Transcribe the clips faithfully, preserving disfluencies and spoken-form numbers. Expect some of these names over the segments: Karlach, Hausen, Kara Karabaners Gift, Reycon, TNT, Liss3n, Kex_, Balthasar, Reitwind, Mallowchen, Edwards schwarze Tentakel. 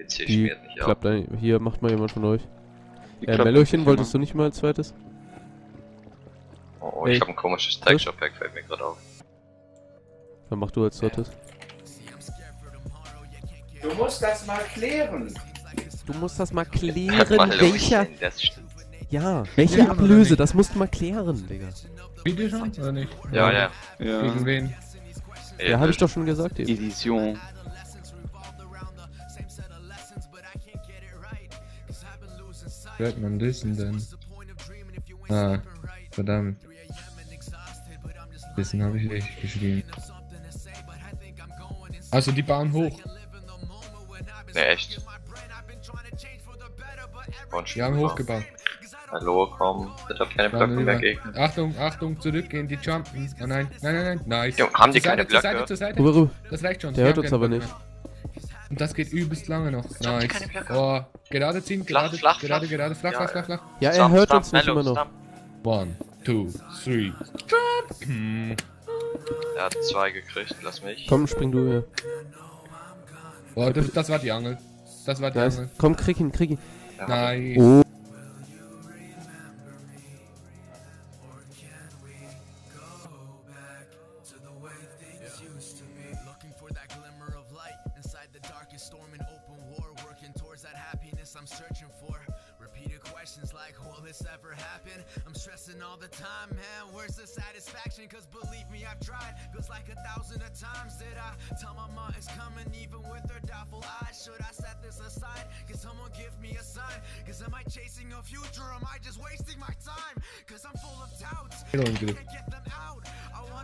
P C schmiert nicht klappt ab. Ein, hier macht mal jemand von euch. Äh, Mallowchen, wolltest du nicht mal ein zweites? Oh, oh, hey. Ich hab ein komisches Texture-Pack, fällt mir gerade auf. Dann mach du als zweites. Du musst das mal klären. Du musst das mal klären, welcher... Das ja, welche ja, Ablöse, das musst du mal klären, Digga. Video schon, oder nicht? Ja, ja. ja. Gegen wen? Ja, ja, hab ich doch schon gesagt eben. Edition. Hört man Liss3n denn? Ah, verdammt. Liss3n habe ich richtig geschrieben. Also die Bahn hoch. Ne, echt? Wir haben hochgebaut. Hallo, komm. Ich hab keine Blöcke mehr gegen. Achtung, Achtung, zurückgehen, die jumpen. Oh nein, nein, nein, nein. Nice. Jo, haben die keine Blöcke? Zur Seite, zur Seite, zur Seite. Das reicht schon. Der hört uns aber nicht. Und das geht übelst lange noch. Nice. Oh, gerade ziehen, gerade, gerade, gerade, flach, flach, flach, flach. Ja, er hört uns nicht immer noch. One, two, three. Jump! Er hat zwei gekriegt, lass mich. Komm, spring du hier. Oh, das, das war die Angel. Das war die nice. Angel. Komm, krieg ihn, krieg ihn. Ja. Nice. Oh.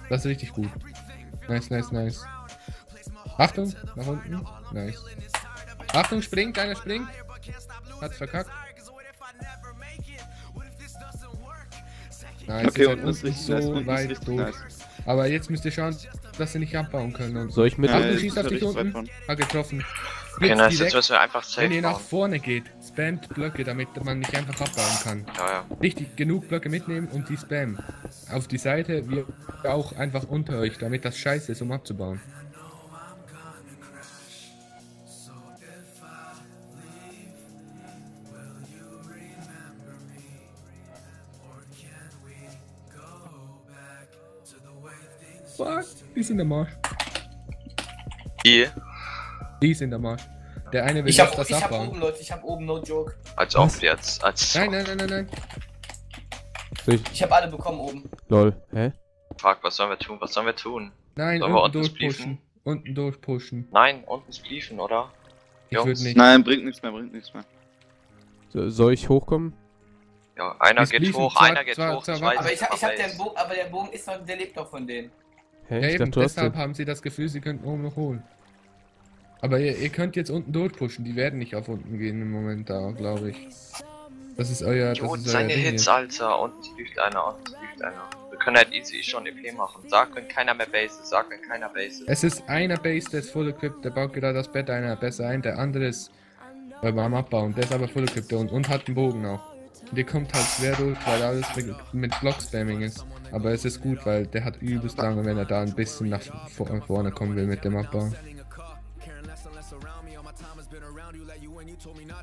Das ist richtig gut. Nice, nice, nice. Achtung, nach unten. Nice. Achtung, springt, einer springt. Hat's verkackt. Nice, okay, und das ist so nice, weit ist durch. Nice. Aber jetzt müsst ihr schauen, dass ihr nicht abbauen können. Und soll ich mit? Achtung, ja, schießt auf dich unten. Hat getroffen. Okay, nice, jetzt müssen wir einfach safe. Wenn ihr nach vorne geht, spammt Blöcke, damit man nicht einfach abbauen kann. Ja, ja. Richtig, genug Blöcke mitnehmen und die spammen. Auf die Seite, wir auch einfach unter euch, damit das scheiße ist, um abzubauen. Fuck, die sind der Marsch. Die? Die sind der Marsch. Der eine will ich hab, das ich abbauen. Ich hab oben, Leute, ich hab oben, no joke. Als auf jetzt, als nein, nein, nein, nein, nein. Ich, ich hab alle bekommen oben. Lol, hä? Fuck, was sollen wir tun, was sollen wir tun? Nein, sollen unten durchpushen. Unten durchpushen. Nein, unten spliefen, oder? Ich Jungs. Würd nicht. Nein, bringt nichts mehr, bringt nichts mehr. So, soll ich hochkommen? Ja, einer wir geht hoch, zwar, einer geht zwar, hoch, zwar, ich weiß, aber ich hab, ich hab den Bogen, aber der Bogen ist noch, der lebt noch von denen. Hey, ja, eben, dachte, deshalb haben sie das Gefühl, sie könnten oben noch holen. Aber ihr, ihr könnt jetzt unten durchpushen, die werden nicht auf unten gehen im Moment da, glaube ich. Das ist euer... Das ist seine euer Hits, Alter, und lügt einer, und lügt einer. Wir können halt easy schon E P machen. Sag, wenn keiner mehr Base ist, sag, wenn keiner Base ist. Es ist einer Base, der ist full equipped, der baut gerade das Bett einer besser ein, der andere ist beim Abbauen, der ist aber full equipped und, und hat einen Bogen auch. Und ihr kommt halt schwer durch, weil alles mit, mit Block-Spamming ist. Aber es ist gut, weil der hat übelst lange, wenn er da ein bisschen nach vorne kommen will mit dem Abbau.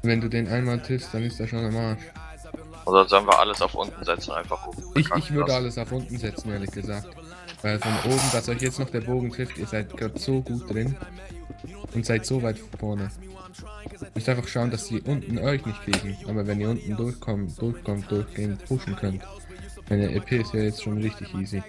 Wenn du den einmal tippst, dann ist er schon am Arsch. Oder sollen wir alles auf unten setzen, einfach oben? Ich, ich würde alles auf unten setzen, ehrlich gesagt. Weil von oben, dass euch jetzt noch der Bogen trifft, ihr seid gerade so gut drin. Und seid so weit vorne. Müsst einfach schauen, dass die unten euch nicht kriegen. Aber wenn ihr unten durchkommt, durchkommt, durchgehen, pushen könnt. Meine E P ist ja jetzt schon richtig easy.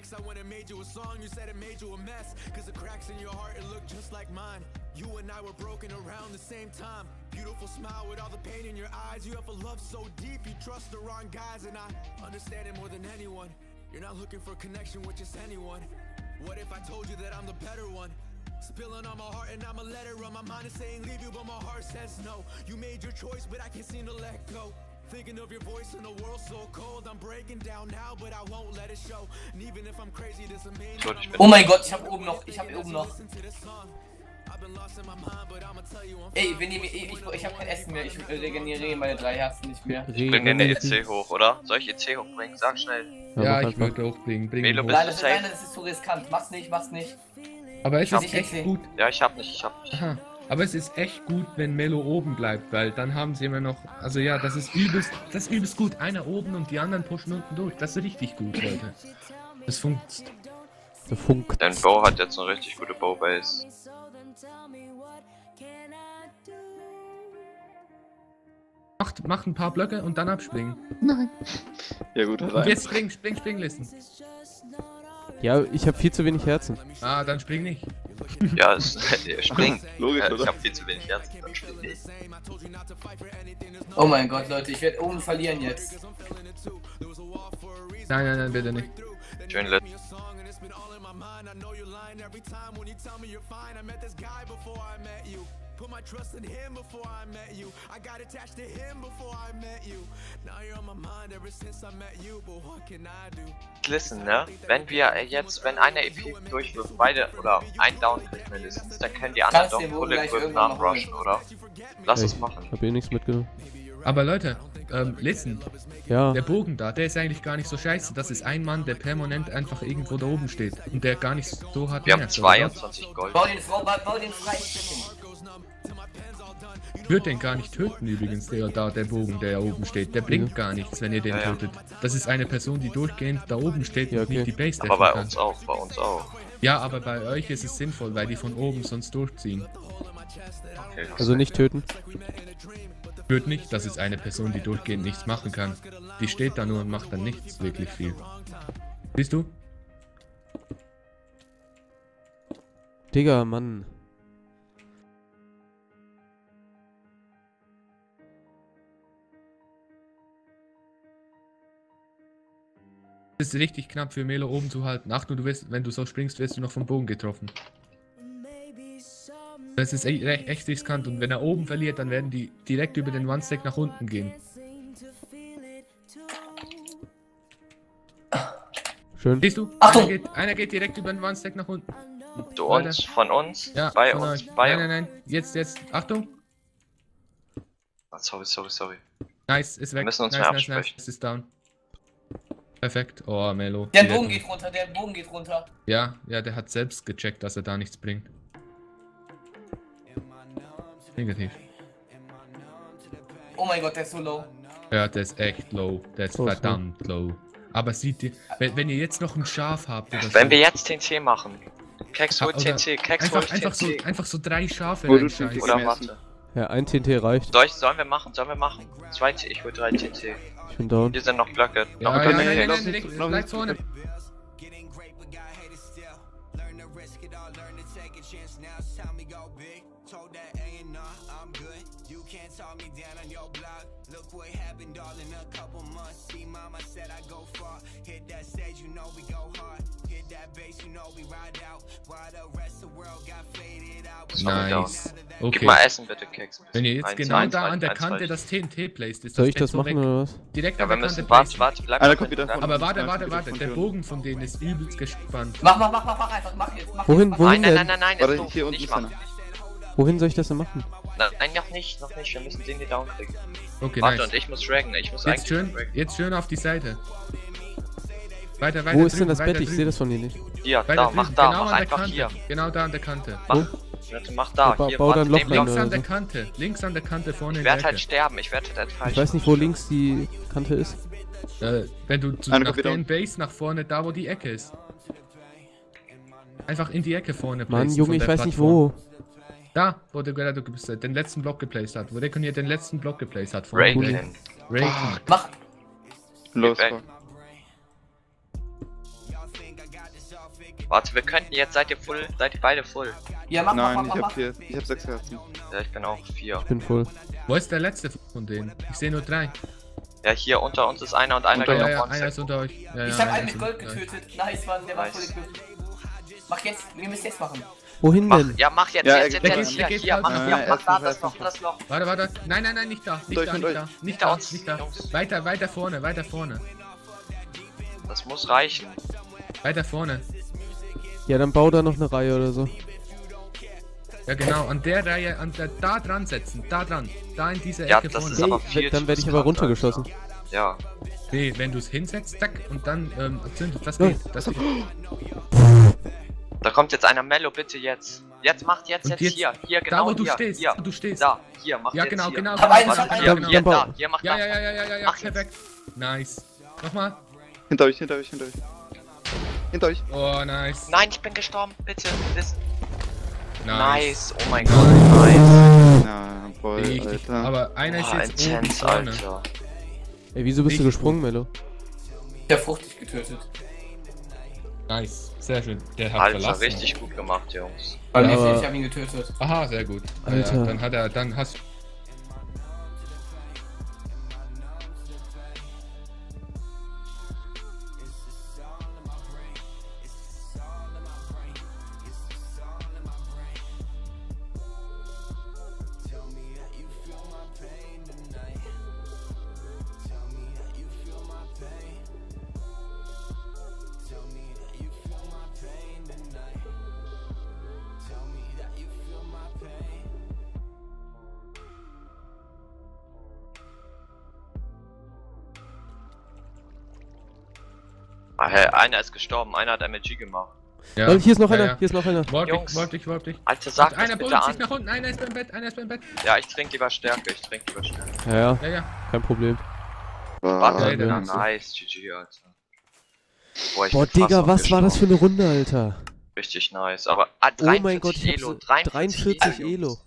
Spilling on my heart and I'm a letter on my mind is saying leave you but my heart says no. You made your choice but I can't seem to let go. Thinking of your voice in a world so cold. I'm breaking down now but I won't let it show. And even if I'm crazy this amazing. Oh mein Gott, ich hab oben noch, ich hab oben noch. Ey, wenn ihr mir, ich, ich hab kein Essen mehr, ich regeneriere meine drei Herzen nicht mehr. Ich bring den E C hoch, oder? Soll ich E C hochbringen? Sag schnell. Ja, ja ich würde hochbringen. Bring hoch. Nein, das ist zu riskant, mach's nicht, mach's nicht. Aber es ist echt nicht. Gut. Ja, ich hab nicht, ich hab nicht. Aha. Aber es ist echt gut, wenn Mello oben bleibt, weil dann haben sie immer noch... Also ja, das ist übelst, das ist übelst gut. Einer oben und die anderen pushen unten durch. Das ist richtig gut, Leute. Das funkt. Das funkt. Dein Bow hat jetzt eine richtig gute Bow-Base. Macht, macht ein paar Blöcke und dann abspringen. Nein. Ja gut, rein. Und jetzt spring, spring, spring, Liss3n. Ja, ich habe viel zu wenig Herzen. Ah, dann spring nicht. Ja, es, äh, spring. Logisch, äh, oder? Ich habe viel zu wenig Herzen, dann spring nicht. Oh mein Gott, Leute, ich werde oben verlieren jetzt. Nein, nein, nein, bitte nicht. Schön, Liss. Put my trust in him before I met you. I got attached to him before I met you. Now you're on my mind ever since I met you. But what can I do? Liss3n, ne? Wenn wir jetzt, wenn einer E P durchwirft, beide oder ein Down kriegt mindestens, dann können die anderen doch Bullet Whip nachrushen, oder? Lass uns machen. Ich hab hier nichts mitgenommen. Aber Leute, ähm, Liss3n, ja. Der Bogen da, der ist eigentlich gar nicht so scheiße. Das ist ein Mann, der permanent einfach irgendwo da oben steht und der gar nicht so hat. Wir haben zweiundzwanzig Gold. Bau den frei. Ich würde den gar nicht töten übrigens, der da, der Bogen, der da oben steht. Der blinkt ja. Gar nichts, wenn ihr den ja, tötet. Das ist eine Person, die durchgehend da oben steht ja, und okay. Nicht die Base decken kann. Aber bei uns auch, bei uns auch. Ja, aber bei euch ist es sinnvoll, weil die von oben sonst durchziehen. Okay, also nicht töten. Wird nicht, das ist eine Person, die durchgehend nichts machen kann. Die steht da nur und macht dann nichts wirklich viel. Siehst du? Digga, Mann. Es ist richtig knapp für Melo oben zu halten. Ach du, du wirst, wenn du so springst, wirst du noch vom Bogen getroffen. Das ist echt, echt riskant und wenn er oben verliert, dann werden die direkt über den One-Stack nach unten gehen. Schön. Siehst du? Einer geht, einer geht direkt über den One-Stack nach unten. Du uns, von uns? Ja, bei von uns. Euch. Bei nein, nein, nein. Jetzt, jetzt. Achtung. Oh, sorry, sorry, sorry. Nice, ist weg. Wir müssen uns nice, mehr absprechen. Nice, nice. Es ist down. Perfekt. Oh, Melo. Der Bogen geht runter, der Bogen geht runter. Ja, ja, der hat selbst gecheckt, dass er da nichts bringt. Negativ. Oh mein Gott, der ist so low. Ja, der ist echt low. Der ist oh, verdammt ist low. Aber sieht ihr, wenn, wenn ihr jetzt noch ein Schaf habt oder so. Wenn wir jetzt T N T machen. Kex holt T N T, Kex holt T N T. Einfach so, einfach so drei Schafe. Oder Mathe. Ja, ein T N T reicht. Soll ich, sollen wir machen, sollen wir machen. Zwei T N T, ich hol drei T N T. Ich bin down. Hier sind noch Blöcke. Ja, noch ja, ja, nein, nein, nein, nein, bleib vorne. Nice. Okay. Gib mal Essen bitte, Kex. Wenn ihr jetzt eins, genau eins, da eins, an der eins, Kante eins, das T N T placed, ist das soll ich das so machen weg. Oder was? Direkt ja, an der Kante. Warte, warte, bleib ah, kommt wieder. Aber warte, warte, warte. Der Bogen von denen ist übelst gespannt. Mach, mach, mach, mach einfach, mach jetzt. Mach wohin, wohin? Nein, nein, nein, nein, nein. Ist hier nicht machen. Wohin soll ich das denn machen? Nein, noch nicht, noch nicht. Wir müssen den hier down kriegen. Okay, warte, nice. Und ich muss draggen. Ich muss jetzt eigentlich schön, jetzt schön auf die Seite. Weiter, weiter. Wo ist drüben, denn das Bett? Ich sehe das von hier nicht. Hier, weiter da, drüben. Mach da, genau mach einfach Kante. Hier. Genau da an der Kante. Mach, oh. Leute, mach da, ba hier, bau dann Loch rein, links an der so. Kante, links an der Kante vorne. Ich werde halt sterben, ich werde halt falsch. Ich weiß nicht, wo links die Kante ist. Äh, wenn du zu, nach den Base nach vorne, da wo die Ecke ist. Einfach in die Ecke vorne. Mann, Junge, ich weiß Plattform. Nicht wo. Da, wo der gerade den letzten Block geplaced hat, wo der Reycon hier den letzten Block geplaced hat. Reycon. Reycon. Mach! Los, warte, wir könnten jetzt, seid ihr full, seid ihr beide full? Ja, mach, nein, mach, mach, ich mach, hab vier, ich hab sechs Herzen. Ja, ich bin auch vier. Ich bin full. Wo ist der letzte von denen? Ich sehe nur drei. Ja, hier unter uns ist einer und einer unter, geht ja, auf ja, einer ist unter euch. Ja, ich ja, hab einen mit Gold getötet. Euch. Nice, Mann, der nice. War voll Glück. Mach jetzt, wir müssen jetzt machen. Wohin mach, denn? Ja, mach jetzt, ja, jetzt, jetzt, hier, hier, hier, mach, ja, ja, mach da, das Loch, das Loch. Warte, warte, nein, nein, nein, nicht da, nicht da, nicht da, nicht da, nicht da. Weiter, weiter vorne, weiter vorne. Das muss reichen. Weiter vorne. Ja, dann bau da noch eine Reihe oder so. Ja genau, an der Reihe, an der, da dran setzen, da dran, da in dieser ja, Ecke das vorne. Ist aber viel dann werde ich aber runtergeschossen. Ja. Nee, wenn du es hinsetzt, zack, und dann ähm, zündet, das geht, das geht. Da kommt jetzt einer, Mello, bitte jetzt. Jetzt macht jetzt, jetzt, jetzt hier, hier, genau da, wo hier, du stehst, hier, du stehst. Da, hier, macht ja, jetzt genau, hier. Genau, genau, genau, genau, hier, genau. Hier, da, hier, macht ja, das. Ja, ja, ja, ja, ja, mach hier weg. Nice. Nochmal. Hinter euch, hinter euch, hinter euch. Hinter euch. Oh, nice. Nein, ich bin gestorben, bitte. Nice. Nice, oh mein Gott, nice. Ja, voll, richtig, Alter. Aber einer ist oh, jetzt intense, Alter. Ey, wieso bist ich du gesprungen, Mello? Der Frucht dich getötet. Nice, sehr schön. Der hat Alter, verlassen. Richtig gut gemacht, Jungs. Ja, aber ich hab ihn getötet. Aha, sehr gut. Alter. Ja, dann hat er, dann hast du... Hey, einer ist gestorben, einer hat M L G gemacht. Ja. Oh, hier ist noch ja, einer, ja. Hier ist noch einer. Wollt Jungs, wollt ich, wollt ich. Alter, sag einer bitte an. Nach unten. Einer ist beim Bett, einer ist beim Bett. Ja, ich trinke lieber Stärke, ich trinke lieber Stärke. Ja, ja, ja, ja. Kein Problem. Warte, ja, ja, nice, G G, Alter. Boah, Boah Digga, was war das für eine Runde, Alter? Richtig nice, aber... Ah, dreiundvierzig oh mein Gott, ich Elo, dreiundvierzig Elo.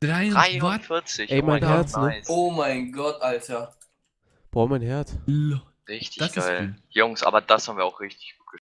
dreiundvierzig, ey, mein Herz, ne? Oh mein Gott, Alter. Boah, mein Herz. Richtig das geil. Ist Jungs, aber das haben wir auch richtig gut.